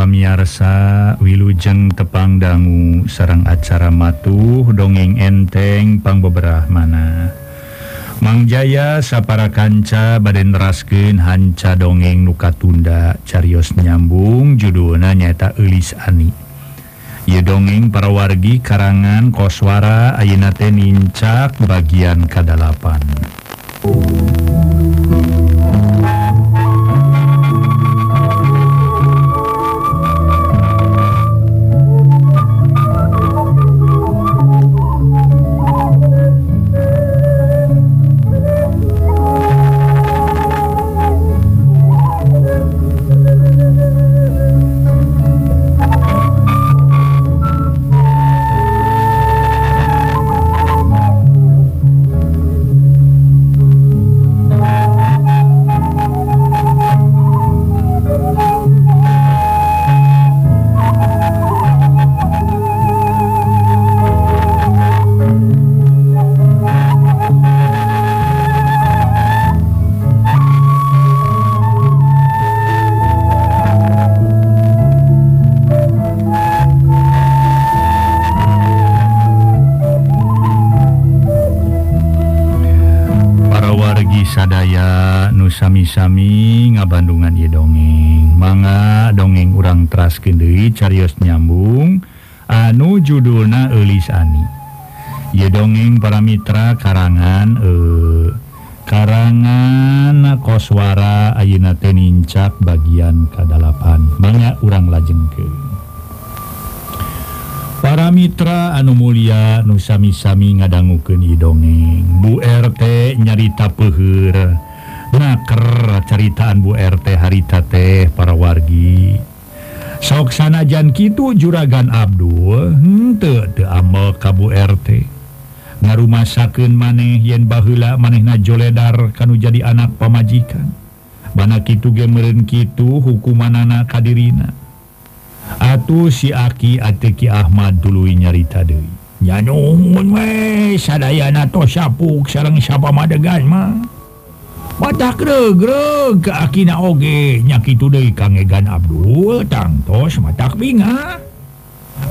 pamiarsa wilujeng tepang dangu sarang acara matuh dongeng enteng pangbeberahmana. Mang Jaya sapara kanca baden neraskeun hanca dongeng nu katunda carios nyambung judulna nyaeta Eulis Ani. Ieu dongeng parawargi karangan Koswara ayeuna teh nincak bagian kadalapan. Sadaya nu sami-sami ngabandungan ieu dongeng mangga dongeng urang teraskeun deui carios nyambung anu judulna Eulis Ani. Ieu dongeng para mitra karangan karangan Koswara ayeuna teh nincak bagian kadalapan mangga urang lajengkeun. Para mitra anu mulia nu sami-sami ngadangukeun ieu dongeng. Bu RT nyarita peuheur. Naker caritaan Bu RT harita teh para wargi. Sok sanajan kitu Juragan Abdul henteu teu amel ka Bu RT. Ngarumasakeun maneh yen baheula manehna joledar kanu jadi anak pamajikan. Bana kitu ge meureun kitu hukumanana ka dirina. Atuh si Aki Ateki Ahmad tuluy nyarita deui. Nya nuhun we sadayana tos sapuk sareng sapamadegan mah. Batak greg-greg ka akina oge nya kitu deui Kang Egan Abdul tangtos matak bingah.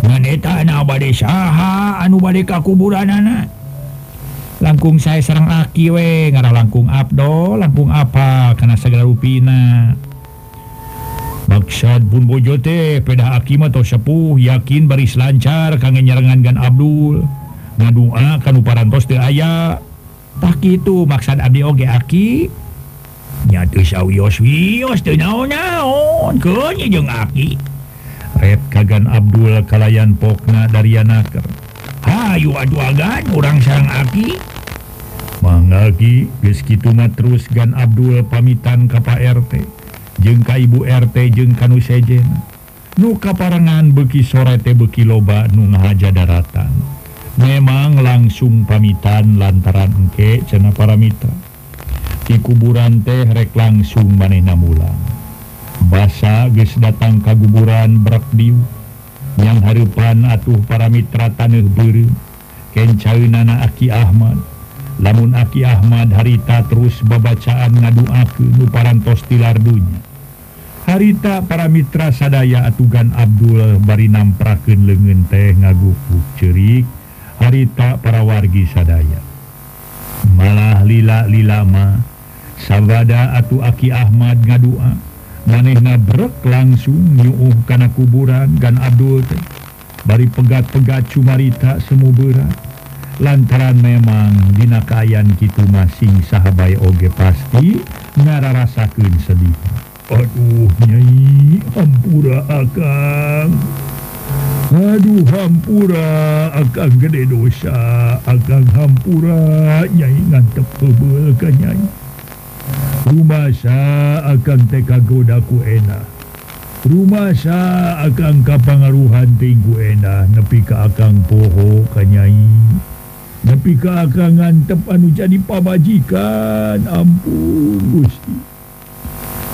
Ngan eta na bade saha anu bade ka kuburanana. Langkung saya sareng Aki we ngara langkung Abdul, langkung apa kana sagala rupina. Maksud pun bojo teh peda Aki mah tos sepuh yakin baris lancar kangge nyarengan Gan Abdul ngadua kanu parantos teu aya tah kitu maksud abdi oge Aki nya teu sawios-wios teu naon-naon keun jeung Aki ret ka Gan Abdul kalayan pokna darianaker hayu aduagan urang sareng Aki mangga Ki geus kitu mah terus Gan Abdul pamitan ka Pak RT jeung ka Ibu RT jeung kanu sejen nu kaparengan beuki sore teh beuki loba nu ngahaja daratan memang langsung pamitan lantaran engke cenah para mitra di kuburan teh rek langsung manehna mulang basa geus datang ka kuburan brek diu yang hareupan atuh para mitra taneuh beureum kencaeunana Aki Ahmad. Lamun Aki Ahmad harita terus babacaan ngaduakeun nu parantos tilar dunya. Harita para mitra sadaya atugan Abdul bari namprakeun leungeun teh ngagupuk ceurik harita para wargi sadaya. Malah lila-lila mah sabada atuh Aki Ahmad ngadua manehna brek langsung nyuuh kana kuburan Gan Abdul teh bari pegat-pegat cumarita semu berat. Lantaran memang dina kaayaan kitu masing sahabai oge pasti ngararasakeun sedih. Aduh nyai hampura akang. Aduh hampura akang gede dosa. Akang hampura nyai ngantep peubeuh ka nyai. Rumasa akang teh kagoda ku enah. Rumasa akang kapangaruhan teh ku enah nepi ka akang poho ka nyai. Tapi kakak ngantep anu jadi pabajikan. Ampun Gusti.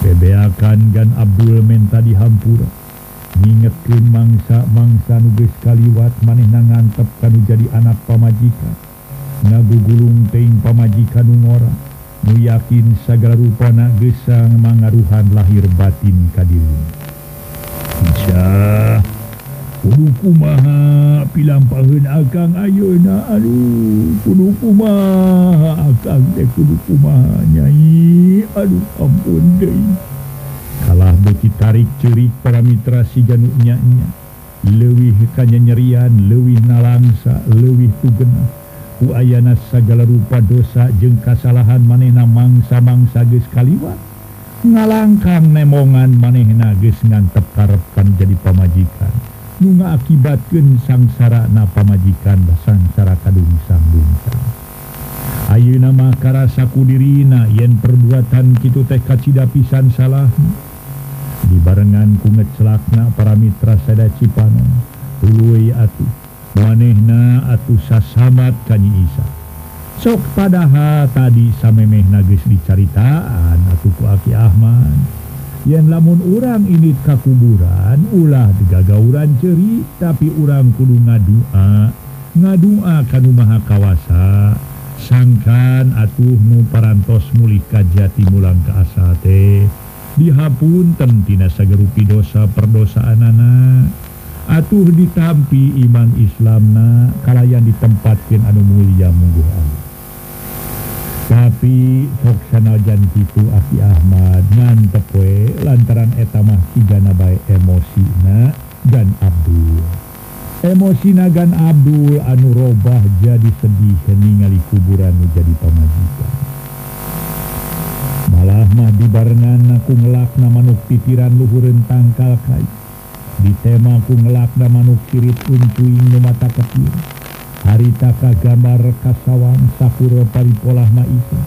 Bebeakan Gan Abdul menta dihampura ngingetin mangsa-mangsa nu geus kaliwat manehna ngantep kanu jadi anak pamajikan ngagugulung teing pamajikan ngora nu yakin sagala rupana geus sangamangaruhan lahir batin ka dirinya. Aisyah, kudu kumaha pilampaheun akang ayeuna? Aduh, kudu kumaha akang teh, kudu kumaha nyai? Aduh, ampun deui. Kalah beki tarik ceurik para mitra si Janu nya-nya. Leuwih kanyanyerian, leuwih nalangsa, leuwih tugena. Ku ayana sagala rupa dosa jeung kasalahan manehna mangsa-mangsa geus kaliwat. Ngalangkang nemongan manehna geus ngantep-karepkan jadi pamajikan. Nu ngakibatkeun sangsarana pamajikan da sangsara kadungsang-dungsang. Ayeuna mah karasa ku dirina yen perbuatan kitu teh kacida pisan salahna. Dibarengan ku ngecelakna para mitra sada Cipanon. Huluy atuh. Manehna atuh sasamat kanyi Isa. Sok padaha tadi samemehna geus dicaritaan atuh ku Aki Ahmad. Yen lamun urang ini kakuburan, ulah digagauran ceri, tapi urang kudu ngadua. Ngadua kanu maha kawasa. Sangkan atuh nu parantos mulih ka jati mulang ka asa teh. Dihapunten tina sagerupi dosa perdosaanana. Atuh ditampi iman Islamna kalayan ditempatkeun anu mulia mungguh Allah. Tapi sok sanajan kitu Aki Ahmad ngantep we lantaran eta mah sigana bae emosina Gan Abdul. Emosina Gan Abdul anu robah jadi sedih ningali kuburan nu jadi pamajikan. Malah mah dibarengan ku ngelakna manuk titiran luhureun tangkal kayu. Ditema ku ngelakna manuk kirit uncuing nu mata kepir. Harita kagambar kasawang sakura paripolah ma Isa.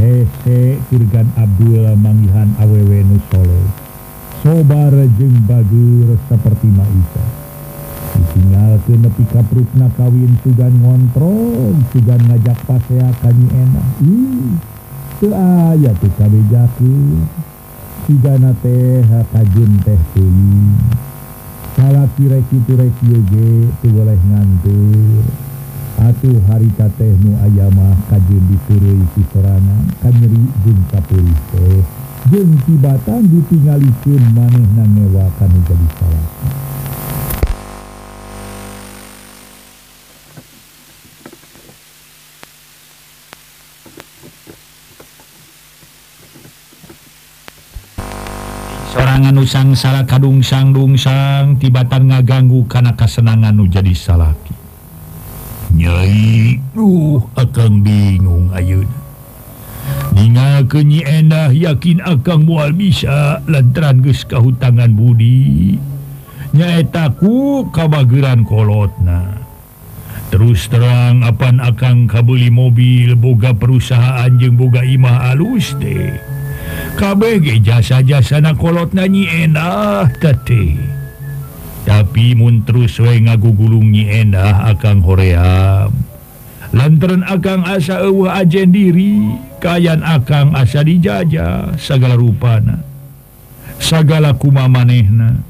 Hese Kirgan Abdul manggihan awewe nu soleh. Sobar jeung bager seperti ma Isa. Ditinggalkeun nepi ka prukna kawin sugan ngontrong, sugan ngajak pasea ka nyi Enah. Teu aya teu kabejakeun. Sigana teh kajun teh teuing. Salaki reki-reki yoge teu boleh ngantur. Atuh harita teh nu aya mah kajun ditureui ku sorangan ka nyeri jeung ka peulis teh. Jeung tibatan ditinggalikeun manehna ngewa kana jadi salaki. Sorangan nu sangsara kadungsang-dungsang tibatan ngaganggu kana kasenangan nu jadi salaki. Nyai, akang bingung ayeuna. Ninggalkeun Nyi Endah yakin akang moal bisa lantaran geus kahutangan budi. Nyaeta ku kabageran kolotna. Terus terang apan akang kabeuli mobil boga perusahaan jeung boga imah alus teh. Kabeh ge jasa-jasana kolotna Nyi Endah teh. Tapi mun terus we ngagugulung Nyi Endah akang hoream. Lantaran akang asa eueuh ajen diri, kayan akang asa dijajah sagala rupana. Sagala kumaha manehna.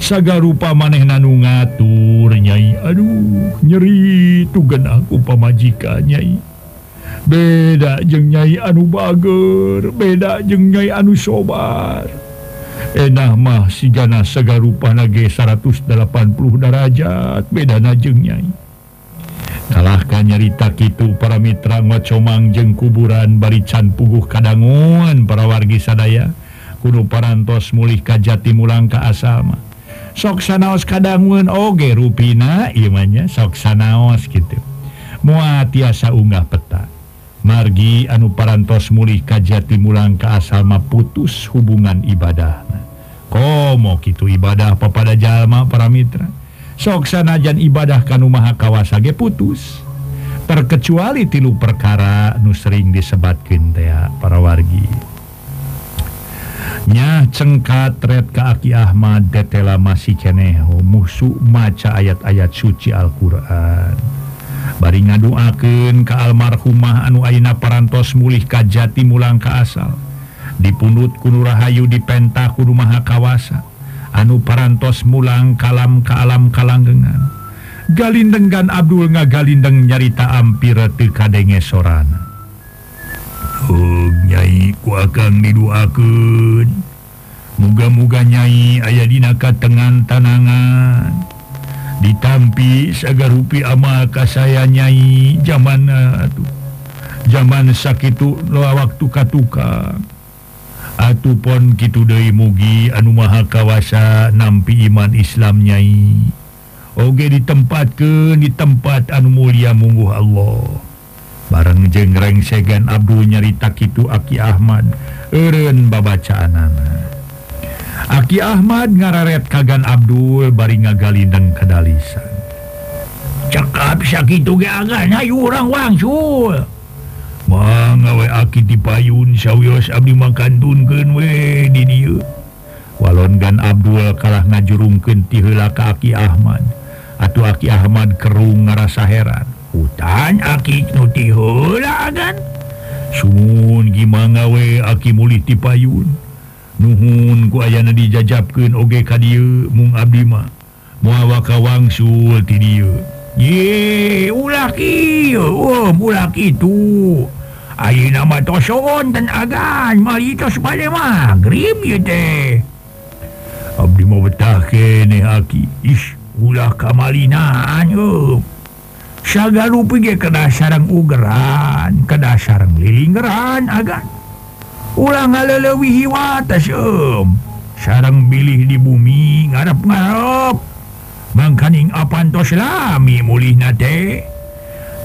Sagala rupa manehna nu ngatur Nyai. Aduh, nyeri tugen aku pamajikan Nyai. Beda jeung Nyai anu bager, beda jeung Nyai anu sobar. Enah mah sigana sagarupana ge 180 derajat bedana jeung Nyai. Kalah ka nyarita kitu para mitra ngocomang jeung kuburan bari can puguh kadanguan para wargi sadaya kudu parantos mulih ka jati mulang ka asama. Sok sanaos kadanguan oge rupina ieu mah nya sok sanaos kitu. Moal tiasa unggah peta. Margi anu parantos mulih ka jati mulang ka asal mah putus hubungan ibadahna. Komo kitu ibadah papada jalma para mitra. Sok sanajan ibadah kanu maha kawasa ge putus. Terkecuali tilu perkara nu sering disebatkeun teh para wargi. Nya cengkat ret ka Aki Ahmad tetela masih ceneho musuh maca ayat-ayat suci Al-Qur'an. Bari ngaduakeun ka almarhumah anu ayeuna parantos mulih ka jati mulang ka asal. Dipundut ku nu rahayu dipentah ku maha kawasa. Anu parantos mulang kalam ka alam kalanggengan. Galindeng Gan Abdul ngagalindeng nyarita ampir teu kadenge sorana. Nyai ku akang diduakeun. Muga-muga nyai aya dina katengan tanangan, ditampi sagarupi amal kasaya nyai jamanna atuh. Jaman sakitu loa waktu katukang. Atuh pon kitu deui mugi anu maha kawasa nampi iman Islam nyai. Oge ditempatkeun di tempat anu mulia mungguh Allah. Bareng jeung rengsegan Abdul nyarita kitu Aki Ahmad eureun babacaanana. Aki Ahmad ngararet kagan Abdul bari ngagalindeng kadalisan. Cakap sakitu ge agak nyayu urang wangsul. Mangga we Aki dipayun sawios abdi makandunkeun we di dieu. Walongan Abdul kalah ngajurungkeun ti heula ka Aki Ahmad. Atuh Aki Ahmad kerung ngarasa heran. Hutan Aki nu ti heula agan. Sumun gimana we Aki mulih dipayun. Nuhun ku ayana dijajabkeun oge ka dieu mung abdi mah moal waka wangsul ti dieu. Ye ulah kieu ulah kitu ayeuna mah toson dan agan mari tos bade magrib ieu teh. Abdi mah betah keneh Aki. Ish ulah kamalinaan eueuh. Sagarupi ge kada sareng ugeran kada sareng lilingeran agan. Ulah ngaleulewihi watas eum sareng bilih di bumi ngarep-ngarep mangkaning apan tos lami mulihna teh.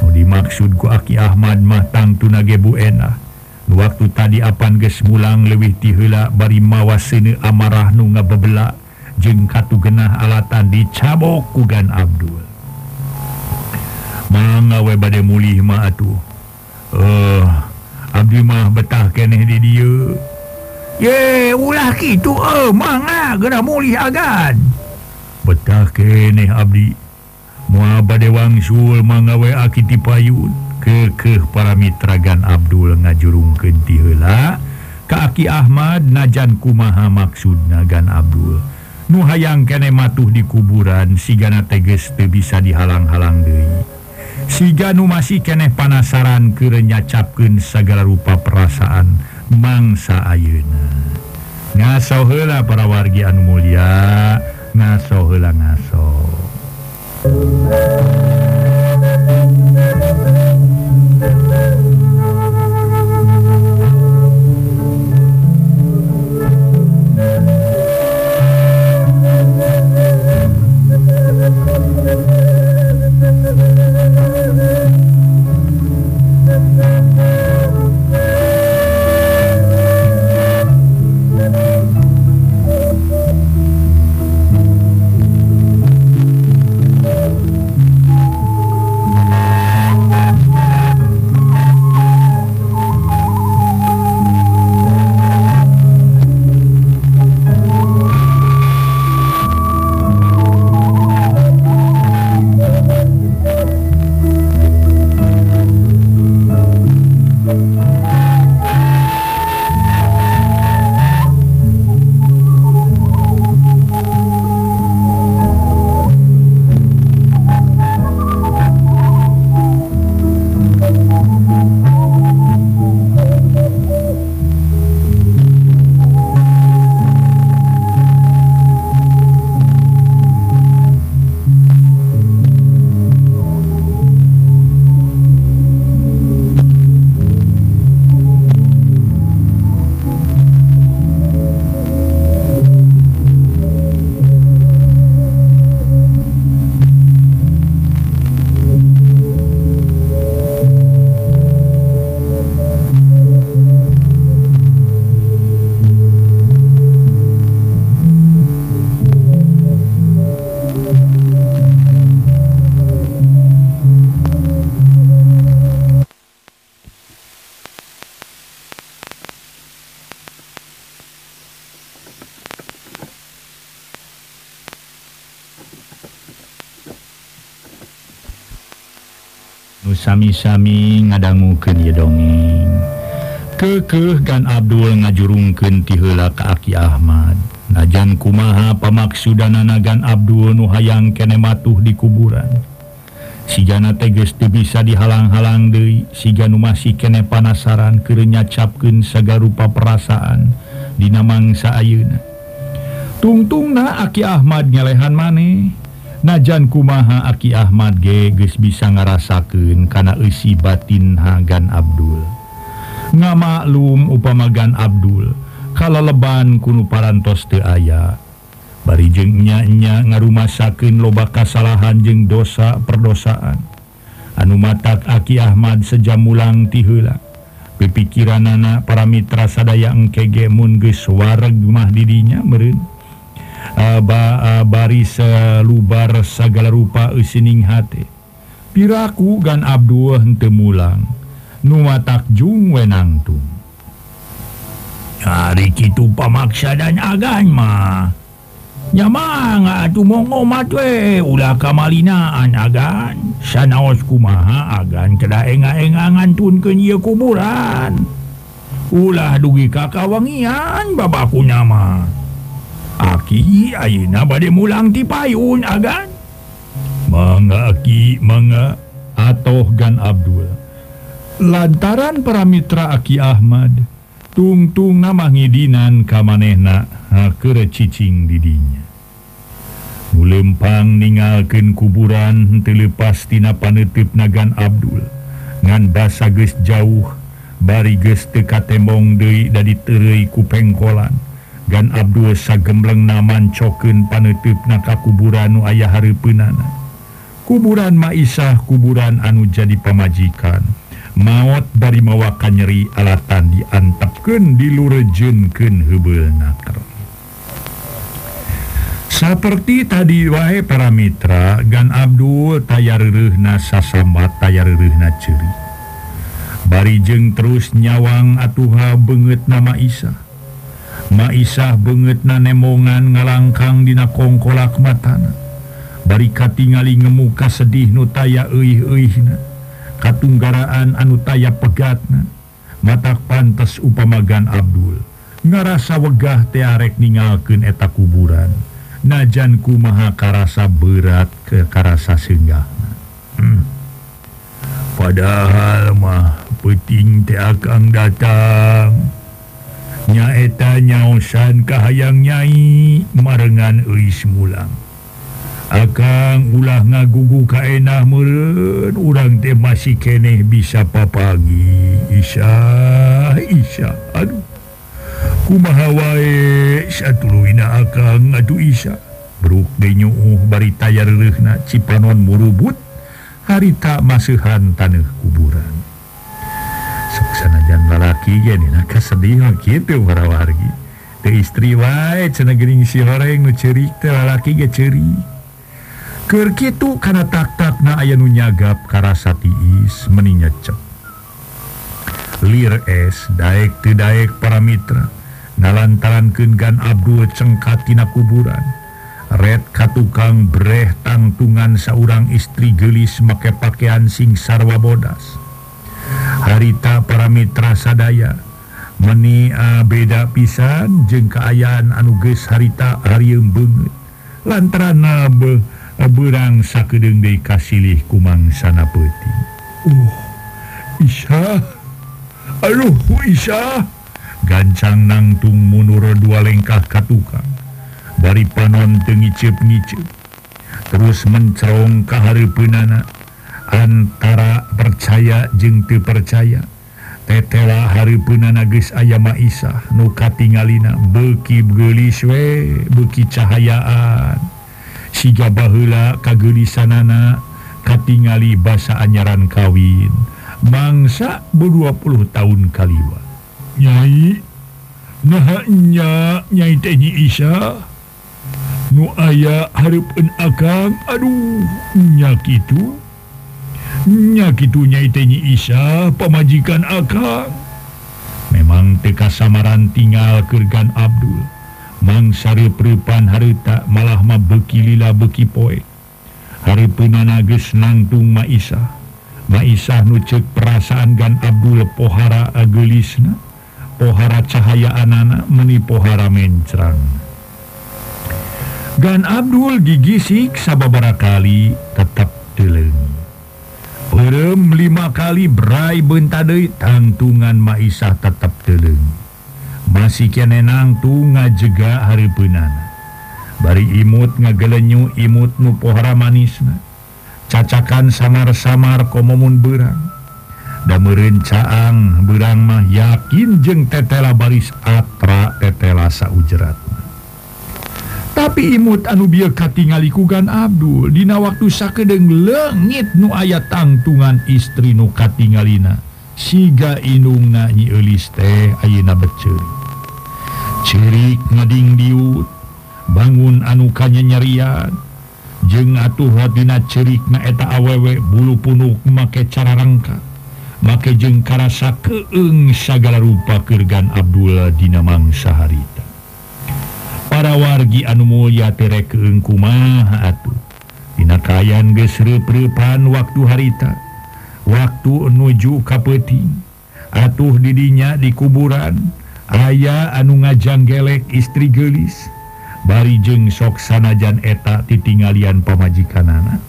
Nu dimaksud ku Aki Ahmad mah tangtuna ge buenah. Nu waktu tadi apan geus mulang leuwih ti heula bari mawaseuneu amarah nu ngabebelak jeung katugeunah alatan dicabok ku Gan Abdul. Mangga we bade mulih mah atuh. Abdi mah betah keneh di dieu. Ye ulah kitu mangga geura mulih agan. Betah keneh abdi. Moal bade wangsul mangga we Aki dipayun. Keukeuh para mitra Gan Abdul ngajurungkeun ti heula ka Aki Ahmad najan kumaha maksudna Gan Abdul. Nu hayang keneh matuh di kuburan sigana teh geus teu bisa dihalang-halang deui. Siga nu masih keneh panasaran keur nyacapkeun segala rupa perasaan mangsa ayeuna. Ngaso heula para wargi anu mulia, ngaso heula ngaso. Sami-sami ngadangukeun ieu dongeng. Keukeuh Gan Abdul ngajurungkeun ti heula ka Aki Ahmad. Najan kumaha pamaksudanana Gan Abdul nu hayang keneh matuh di kuburan. Sigana teh geus teu bisa dihalang-halang deui, siga nu masih keneh panasaran keur nyacapkeun sagala rupa perasaan dina mangsa ayeuna. Tungtungna Aki Ahmad ngelehan maneh. Najan kumaha Aki Ahmad ge geus bisa ngarasakeun kana eusi batin hagan Abdul. Ngamaklum upama Gan Abdul kalaleban kunu parantos teu aya. Bari jeung nya-nya ngarumasakeun loba kasalahan jeung dosa perdosaan. Anu matak Aki Ahmad sejam ulang ti heula. Pikiranana para mitra sadaya engke ge mun geus wareg mah di dinya meureun. Bari selubar segala rupa eusining hate. Piraku Gan Abdul henteu mulang. Nu matakjung wenangtung. Ari kitu pamaksadan agan mah. Nya mah atuh mongo matu ulah kamalinaan agan. Sanaos kumaha agan kada enga-enga ngantunkeun ieu kuburan. Ulah dugi ka kawangian babakuna mah. Aki ayeuna bade mulang ti payun agan. Mangga Aki, mangga, atoh Gan Abdul. Lantaran para mitra Aki Ahmad tungtung nama ngidinan ka manehna keur cicing di dinya. Nu lempang ninggalkeun kuburan teu leupas tina paneutepna Gan Abdul. Ngan basa geus jauh bari geus teu katembong deui da diteureuy ku pengkolan. Gan Abdul sagemblengna mancokeun paneutepna ka kuburan nu aya hareupeunana. Kuburan maisah kuburan anu jadi pamajikan. Maot bari mawa kanyeri alatan diantepkeun dilurejeunkeun heubeul naker. Saperti tadi wae para mitra, Gan Abdul tayareureuhna sasambat tayareureuhna ceuri. Bari jeung terus nyawang atuha beungeutna maisah. Maisah beungeutna nemongan ngalangkang dina kongkolak matana. Bari katingali ngemuka sedih nu taya euih-euihna. Katunggaraan anu taya pegatna. Matak pantes upama Gan Abdul ngarasa wegah teh arek ninggalkeun eta kuburan. Najan kumaha karasa berat ke karasa senggahna. Padahal mah penting teh akang datang. Nya eta nyaosan kahayang nyai marengan euis mulang. Akang ulah ngagugu kaenah meureun urang teh masih keneh bisa papagi isya. Aduh. Kumaha wae satuluyna akang atuh isya. Bruk deui nyuuh bari tayareureuhna cipanon murubut harita maseuhan taneuh kuburan. Sanajan lalaki geuna kasedih kitu warawargi. Teu istri wae cenah geuning si horeng nu ceurik teh lalaki ge ceurik. Keur kitu kana tak-takna aya nu nyagap karasa tiis meni nyecep. Lir es daek teu daek para mitra ngalantarankeun Gan Abdul cengkat tina kuburan. Red katukang breh tangtungan saurang istri geulis make pakaian sing sarwa bodas. Harita para mitra sadaya meni beda pisan jeung kaayaan anu geus harita harieum beungeut. Lantaran beurang sakedeung deui kasilih ku mangsana peuting. Isya gancang nangtung mundur dua lengkah ka tukang. Bari panon teu ngiceup-ngiceup terus mencerong ka hareupeunana. Antara percaya jeung teu percaya tetela hareupeunana geus aya maisah nu katingalina beuki geulis we beuki cahayaan. Siga baheula kageurisanana katingali basa anyaran kawin mangsa be-20 tahun kaliwa. Nyai naha nya nyai teh ni isya nu aya hareupeun akang. Aduh nya kitu. Nya kitu nyai teh ni isya pamajikan akang. Memang teu kasamaran tinggal keur Gan Abdul. Mangsa reup-reupan hareuta malah mah beuki lila beuki poe. Hareupeunana geus nangtung maisah. Maisah nu ceuk perasaan Gan Abdul pohara geulisna, pohara cahayaanana meni pohara mencrang. Gan Abdul gigisik sababaraha kali tetep teu leungit. Berem 5 kali berai bentadei tangtungan maisah tetap teleng. Masih kene nangtung ngajega hareupeunana. Bari imut ngagelenyu imut nu pohara manisna. Cacakan samar-samar komomun berang. Damereun caang berang mah yakin jeung tetela baris atra tetela saujerat. Tapi imut anu bieu katingali ku Gan Abdul dina waktu sakedeung leungit nu aya tangtungan istri nu katingalina. Siga indungna nyi eulis teh ayeuna beceurik. Cirik ngading diut bangun anu kanyanyarian jeung atuh dina cerikna eta awewe bulu punuk make cara rangka make jeung karasa keung sagala rupa keur Gan Abdul dina mangsa harita. Para wargi anu mulya tere keung kumaha atuh dina kaayaan geus reup-reupan waktu harita waktu nuju ka peuting atuh di dinya di kuburan aya anu ngajanggelek istri geulis. Bari jeung sok sanajan eta titinggalian pamajikanana.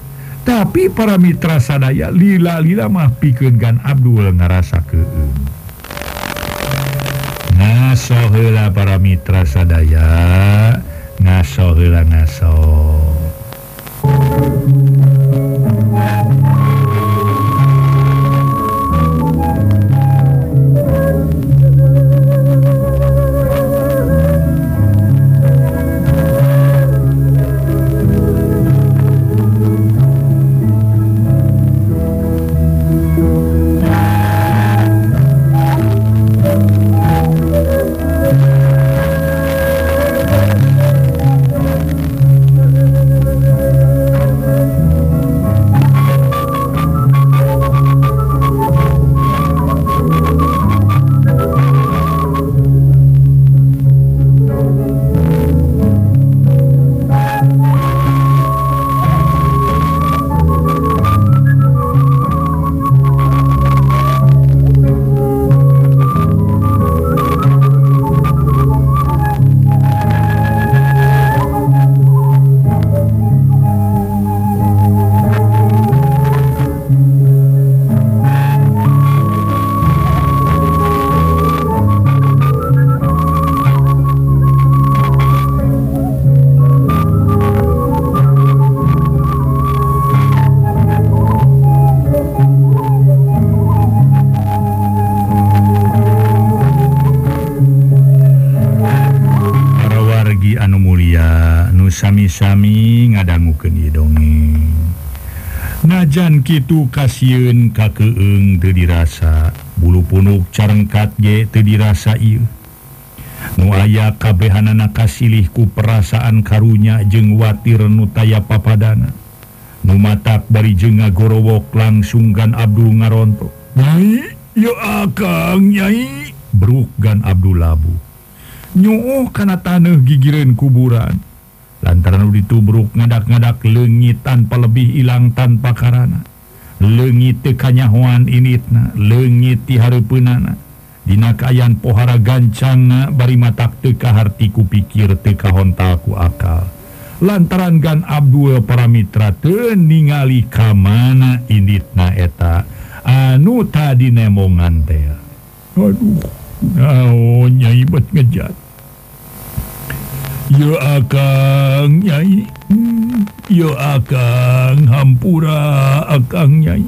Tapi para mitra sadaya lila-lila mah pikeun Gan Abdul ngarasa keun. Ngaso heula para mitra sadaya, ngaso heula ngaso. Sami ngadangukeun ieu dongeng. Najan kitu kasieun ka keung teu dirasa, bulu punuk carengkat ge teu dirasa ieu. Nu aya kabehanana kasilih ku perasaan karunya jeung watir nu taya papadana. Nu matak bari jeung ngagorowok langsung Gan Abdul ngarontok. Nyai, ieu akang nyai, bruk Gan Abdul labu. Nyuuh kana taneuh gigireun kuburan. Lantaran ditubruk ngadak-ngadak leungit tanpa lebih hilang tanpa karana. Leungit teu kanyahoan initna, leungit ti hareupeunana. Dina kaayaan pohara gancangna bari matak teu kaharti ku pikir teu kahontal ku akal. Lantaran Gan Abdul para mitra teu ningali ka mana initna eta anu tadi nemongan teh. Aduh, naon nyai bet ngejat. Yo akang nyai, yo akang hampura akang nyai.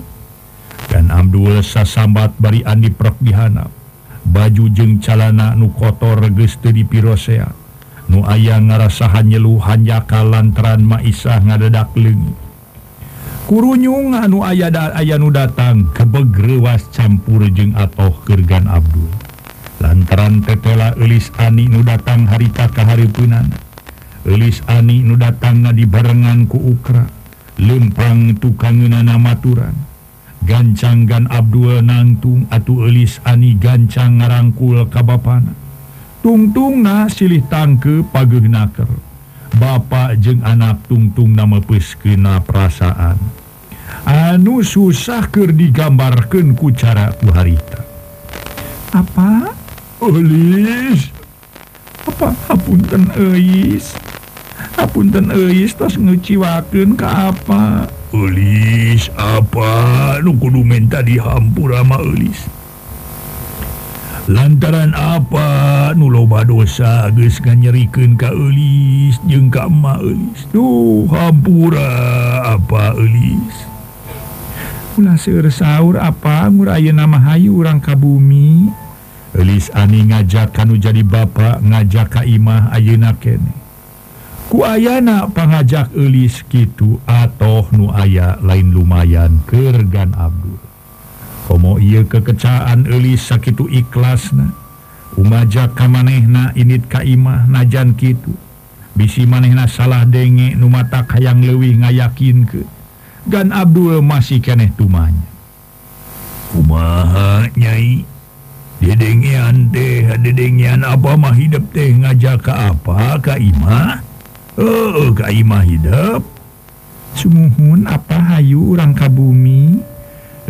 Gan Abdul sasambat bari andi prek dihanap. Baju jeung calana nu kotor geus teu dipirosea. Nu aya ngarasa hanyelu hanyaka lantaran maisah ngadadak leungit. Kurunyung anu aya nu datang kebegreuwas campur jeung atoh keur Gan Abdul. Lantaran tetela eulis ani nu datang harita ka hareupeunana. Eulis ani nu datangna dibarengan ku ukra. Leumpang tukangeunana maturan. Gancang Gan Abdul nangtung atuh eulis ani gancang ngarangkul ka bapana. Tungtungna silih tangkeup pageuh naker. Bapa jeung anak tungtungna mepeuskeun perasaan. Anu susah keur digambarkeun ku cara ku harita. Apa? Eulis, apa hapunten eulis, hapunten eulis tos ngeuciwakeun ka apa? Eulis, apa nu kudu menta dihampura mah eulis. Lantaran apa nu loba dosa geus nganyerikeun ka eulis jeung ka emak eulis. Duh, hampura apa eulis. Ulah seueur saur apa ngur ayeuna mah hayu urang ka bumi. Eulis ani ngajak kanu jadi bapa ngajak ka imah ayeuna keneh. Ku ayana pangajak eulis kitu atoh nu aya lain lumayan keur Gan Abdul. Komo ieu kekecaan eulis sakitu ikhlasna. Umajak ka manehna init ka imah najan kitu. Bisi manehna salah denge nu matak hayang leuwih ngayakinkeun. Gan Abdul masih keneh tumanya. Kumaha nyai? Dedengean teh, dedengean apa mah hidup teh ngajak ka apa ka imah? Oh, ka imah hidup. Sumuhun apa hayu urang ka bumi?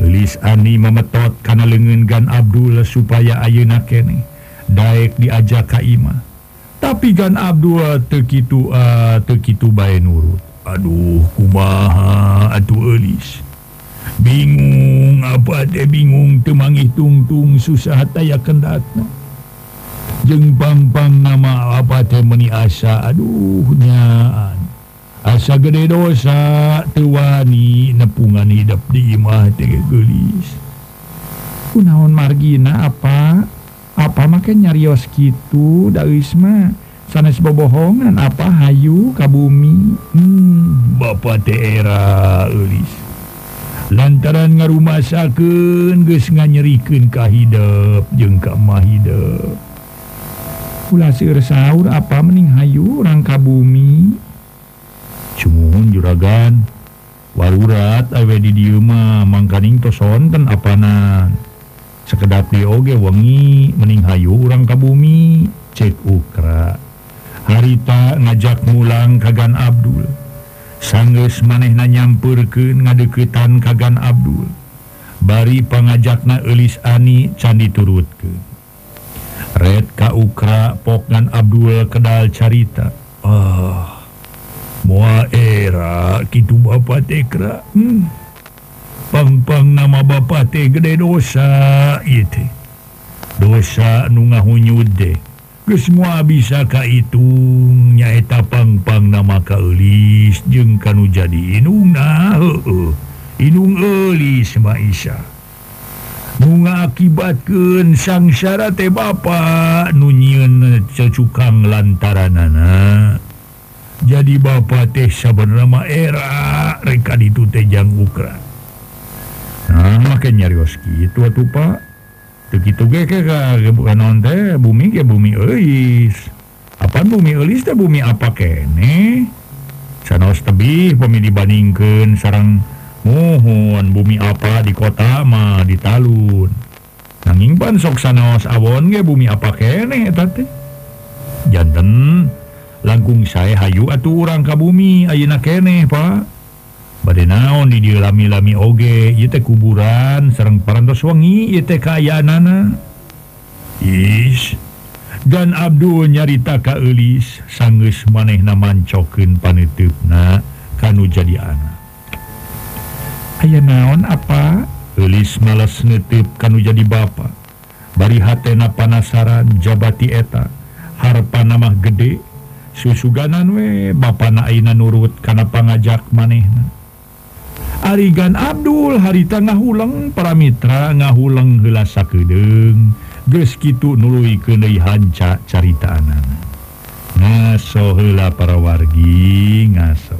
Eulis ani memetot kana leungeun Gan Abdul supaya ayeuna keneh daek diajak ka imah. Tapi Gan Abdul teu kitu bae nurut. Aduh, kumaha atuh eulis. Bingung apa teh bingung teu mangih tungtung susah taya kendatna. Jeung pang-pang nama apa teh meuni asa aduh nyaan. Asa gede dosa teu wani nepungan hidup di imah teh geulis. Kunaon margina apa? Apa make nyarios kitu da euis mah sanes bobohongan apa hayu ka bumi. Bapa teh era eulis. Lantaran ngarumasakeun geus nganyerikeun ka hidup jeung ka mah hidup. Ulah seueur saur apa mending hayu urang ka bumi. Sumuhun juragan warurat awe di dieu mah mangkaning tos sonten apana sakedap di oge wengi mending hayu urang ka bumi cek ukra harita ngajak mulang ka Gan Abdul sanggeus manehna nyampeurkeun ngadeuketan ka Gan Abdul bari pangajakna eulis ani can diturutkeun ret ka ukra pok Gan Abdul kedal carita Moa era kitu bapa teh kera. Pang-pang nama bapa teh gede dosa ieu teh. Dosa nu ngahunyud teh. Geus moal bisa kaitung nyaeta pang-pang nama ka eulis jeung kanu jadi inungna heueuh. Inung eulis mah Isa. Nu ngakibatkeun sangsara teh bapa nu nyieun cecukang lantaranana. Jadi bapa teh sabenerna mah era rek kadi tu teh jang ukra. Nah, make nyarios kitu atuh Pak. Teu kitu ge ka bukan teh bumi ge bumi eulis. Apaan bumi eulis teh bumi apa keneh? Sanos tebih bumi dibandingkeun sareng muhun bumi apa di kota mah di talun. Nanging pan sok sanos awon ge bumi apa keneh eta teh. Janten langkung saya hayu atuh urang ka bumi ayeuna keneh Pak. Bade naon di dieu lami-lami oge ieu teh kuburan sareng parantos wengi ieu teh kaayaanana. Is Gan Abdul nyarita ka eulis sanggeus manehna mancokeun paneuteup kanu jadi anak. Aya naon apa? Eulis malas neutup kanu jadi bapa. Bari hatena panasaran jabati eta harpana mah gede. Susuganan we bapana aina nurut kana pangajak manehna. Ari Gan Abdul harita ngahuleng para mitra ngahuleng heula sakedeung geus kitu nuluikeun deui hanca caritaanana. Ngaso heula para wargi ngaso.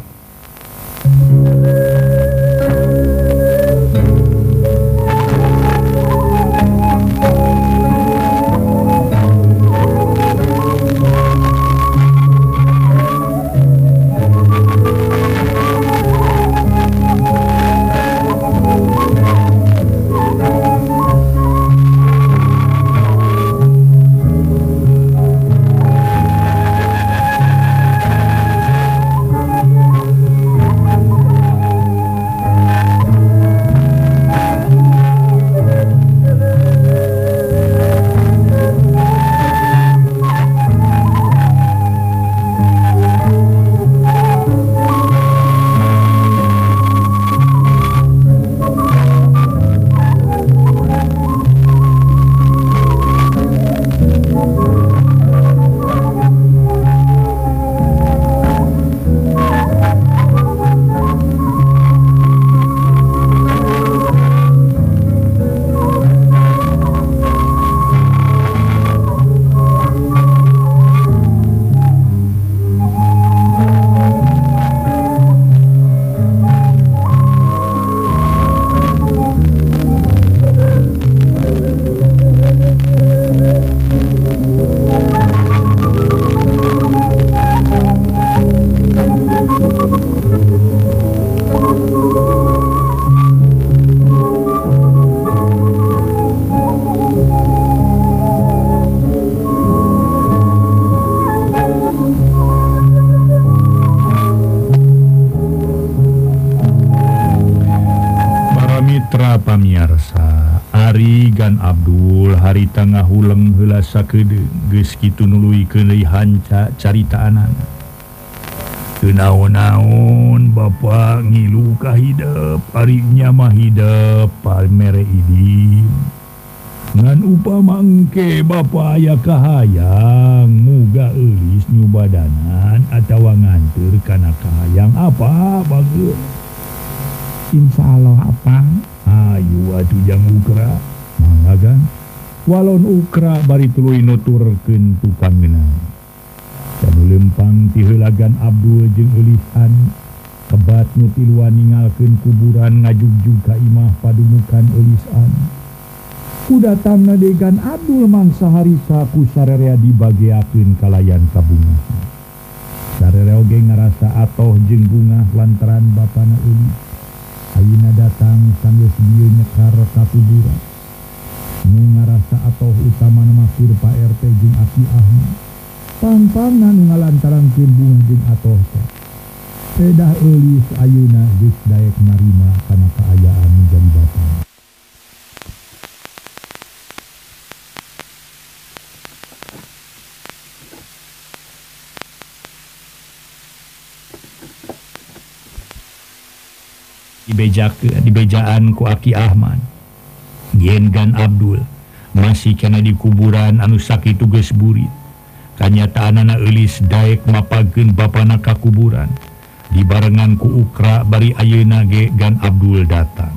pamiarsa, Ari gan Abdul hari tengah huleng heula sakedeung geus kitu nuluykeun deui hanca caritaanna. Teu naon-naon bapa ngilu ka hidep, ari nya mah hidep pamere idi. Ngan upama engke bapa aya kahayang muga eulis nyubadanan atawa nganteur kana kahayang apa bageus. Insyaallah apa? Ayu atuh jang ukra, mangga walon ukra bari tuluy nuturkeun tukang meunang. Anu lempang ti heula gan Abdul jeung eulisan kebat nu tiluan ninggalkeun kuburan ngajugjuk ka imah padumukan eulisan. Kudatangna degan Abdul mangsa harisa ku sararea dibageakeun kalayan kabungah. Sararea oge ngarasa atoh jeung bungah lantaran bapana eulis. Ayeuna datang sanggeus dieu nyekar ka kuburan. Nu ngarasa atoh utamana masir Pak RT jeung Aki Ahmad. Pangpangna nu ngalantaran kimbung jeung atoh teh. Sedah eulis ayeuna geus daek narima kana kaayaan nu jadi batang. Dibejaan ku Aki Ahmad yen gan Abdul masih kana di kuburan anu sakitu geus burit kanyataanna eulis daek mapageun bapana ka kuburan dibarengan ku ukra bari ayeuna ge gan Abdul datang.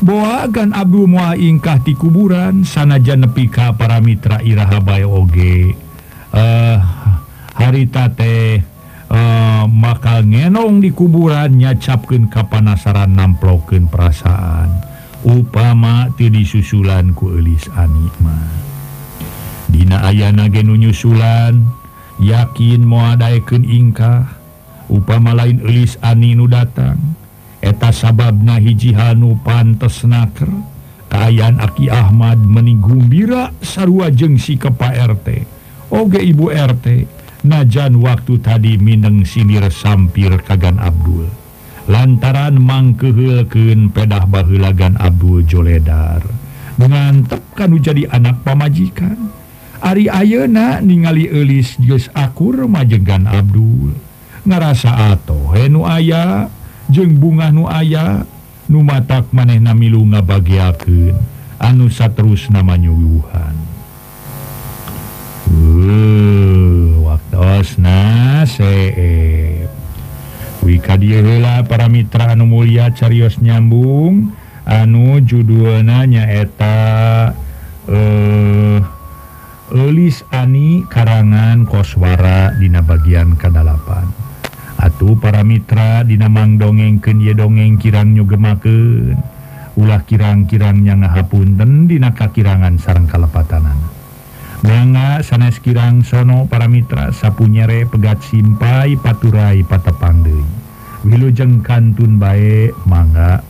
Boa gan Abdul moal ingkah ti kuburan sanajan nepi ka para mitra iraha bae oge harita teh maka ngenong di kuburan nyacapkeun kapanasaran namplokeun perasaan upama teu disusulan ku eulis ani mah. Dina ayana ge nu nyusulan yakin moal daekeun ingkah upama lain eulis ani nu datang eta sababna hiji hanu pantesna keur kaayaan Aki Ahmad meuni gumbira sarua jeung sikep Pak RT oge Ibu RT. Najan waktu tadi mindeng sinir sampir kagan Abdul lantaran mangkeheulkeun pedah baheula gan Abdul joledar ngantep kanu jadi anak pamajikan. Ari ayeuna ningali eulis geus akur majeng gan Abdul ngarasa atoh nu aya jeung bungah nu aya nu matak manehna milu ngabageakeun anu saterusna manyuwuhan. Tosna seep wika dieu heula para mitra anu mulia carios nyambung anu judulna nyaeta Eulis Ani karangan Koswara dina bagian kadalapan. Atuh para mitra dina mangdongengkeun ye dongeng kirang nyugemakeun ulah kirang-kirang nya ngahapunten dina kakirangan sareng kalepatanan. Mangga sanes kirang sono para mitra sapunyere pegat simpai paturai patepang deui. Wilujeng kantun bae mangga.